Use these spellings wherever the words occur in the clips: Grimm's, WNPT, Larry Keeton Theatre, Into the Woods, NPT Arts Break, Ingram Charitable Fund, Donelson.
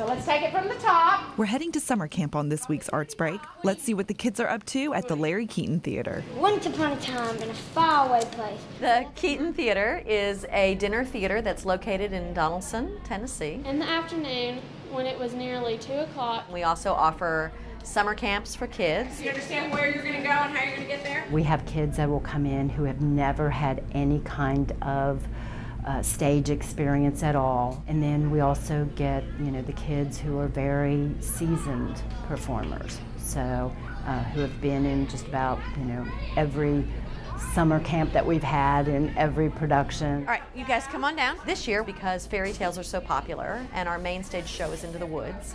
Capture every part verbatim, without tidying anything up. So let's take it from the top. We're heading to summer camp on this week's Arts Break. Let's see what the kids are up to at the Larry Keeton Theatre. Once upon a time in a faraway place. The Keeton Theatre is a dinner theater that's located in Donelson, Tennessee. In the afternoon, when it was nearly two o'clock. We also offer summer camps for kids. Do you understand where you're going to go and how you're going to get there? We have kids that will come in who have never had any kind of Uh, stage experience at all, and then we also get you know the kids who are very seasoned performers, so uh, who have been in just about you know every summer camp that we've had in every production. All right, you guys come on down. This year, because fairy tales are so popular and our main stage show is Into the Woods,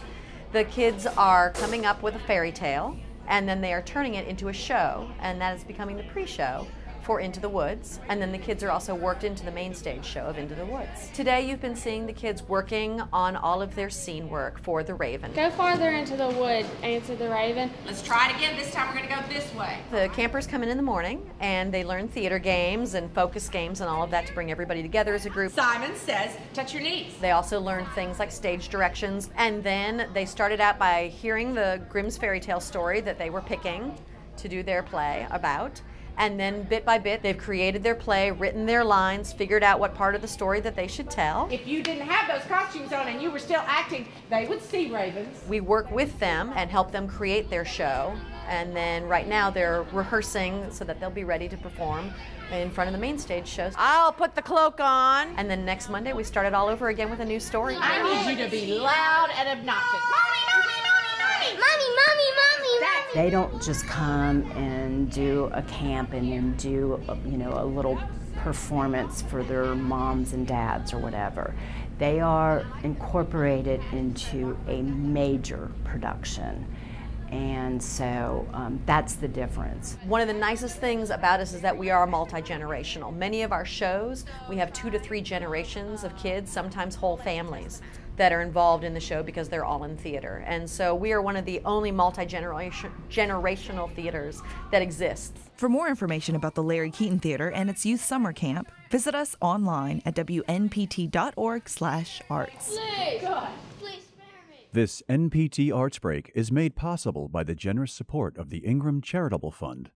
the kids are coming up with a fairy tale and then they are turning it into a show, and that is becoming the pre-show for Into the Woods, and then the kids are also worked into the main stage show of Into the Woods. Today you've been seeing the kids working on all of their scene work for the Raven. Go farther into the wood, answer the Raven. Let's try it again, this time we're gonna go this way. The campers come in in the morning and they learn theater games and focus games and all of that to bring everybody together as a group. Simon says, touch your knees. They also learn things like stage directions, and then they started out by hearing the Grimm's fairy tale story that they were picking to do their play about. And then bit by bit, they've created their play, written their lines, figured out what part of the story that they should tell. If you didn't have those costumes on and you were still acting, they would see ravens. We work with them and help them create their show. And then right now they're rehearsing so that they'll be ready to perform in front of the main stage shows. I'll put the cloak on. And then next Monday, we start it all over again with a new story. I need you to be loud and obnoxious. Mommy, mommy, mommy, mommy, mommy, mommy. They don't just come and do a camp and then do, you know, a little performance for their moms and dads or whatever. They are incorporated into a major production. And so um, that's the difference. One of the nicest things about us is that we are multi-generational. Many of our shows, we have two to three generations of kids, sometimes whole families, that are involved in the show because they're all in theater. And so we are one of the only multi-generation generational theaters that exists. For more information about the Larry Keeton Theater and its youth summer camp, visit us online at W N P T dot org slash arts. Please, God, please spare me. This N P T Arts Break is made possible by the generous support of the Ingram Charitable Fund.